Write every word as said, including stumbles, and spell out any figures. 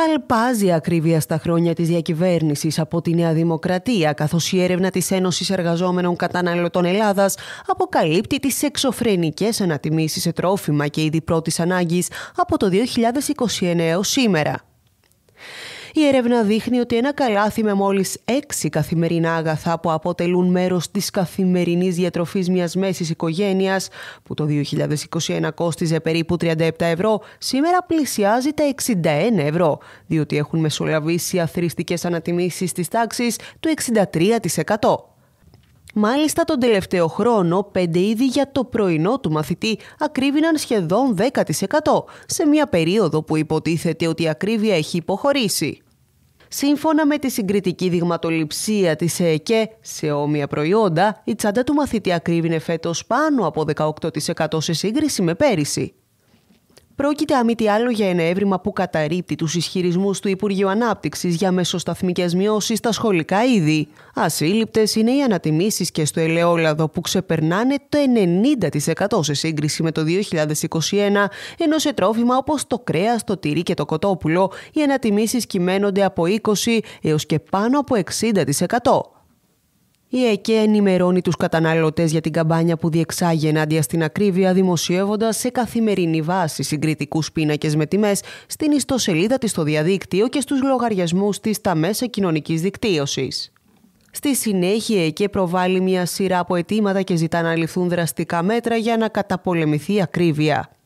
Καλπάζει η ακρίβεια στα χρόνια της διακυβέρνησης από τη Νέα Δημοκρατία, καθώς η έρευνα της Ένωσης Εργαζόμενων Καταναλωτών Ελλάδας αποκαλύπτει τις εξωφρενικές ανατιμήσεις σε τρόφιμα και είδη πρώτης ανάγκης από το δύο χιλιάδες είκοσι εννέα έως σήμερα. Η έρευνα δείχνει ότι ένα καλάθι με μόλις έξι καθημερινά αγαθά που αποτελούν μέρος της καθημερινής διατροφής μιας μέσης οικογένειας, που το δύο χιλιάδες είκοσι ένα κόστιζε περίπου τριάντα επτά ευρώ, σήμερα πλησιάζει τα εξήντα ένα ευρώ, διότι έχουν μεσολαβήσει αθροιστικές ανατιμήσεις της τάξης του εξήντα τρία τοις εκατό. Μάλιστα, τον τελευταίο χρόνο, πέντε είδη για το πρωινό του μαθητή ακρίβηναν σχεδόν δέκα τοις εκατό, σε μια περίοδο που υποτίθεται ότι η ακρίβεια έχει υποχωρήσει. Σύμφωνα με τη συγκριτική δειγματοληψία της ΕΕΚΕ σε όμοια προϊόντα, η τσάντα του μαθητή ακρίβηνε φέτος πάνω από δεκαοκτώ τοις εκατό σε σύγκριση με πέρυσι. Πρόκειται αμή τι άλλο για ένα έβριμα που καταρρίπτει τους ισχυρισμούς του Υπουργείου Ανάπτυξης για μεσοσταθμικές μειώσεις στα σχολικά είδη. Ασύλληπτες είναι οι ανατιμήσεις και στο ελαιόλαδο, που ξεπερνάνε το ενενήντα τοις εκατό σε σύγκριση με το δύο χιλιάδες είκοσι ένα, ενώ σε τρόφιμα όπως το κρέας, το τυρί και το κοτόπουλο οι ανατιμήσεις κυμαίνονται από είκοσι τοις εκατό έως και πάνω από εξήντα τοις εκατό. Η ΕΚΕ ενημερώνει τους καταναλωτές για την καμπάνια που διεξάγει ενάντια στην ακρίβεια, δημοσιεύοντας σε καθημερινή βάση συγκριτικούς πίνακες με τιμές στην ιστοσελίδα της στο διαδίκτυο και στους λογαριασμούς της στα μέσα κοινωνικής δικτύωσης. Στη συνέχεια, η ΕΚΕ προβάλλει μια σειρά από αιτήματα και ζητά να ληφθούν δραστικά μέτρα για να καταπολεμηθεί η ακρίβεια.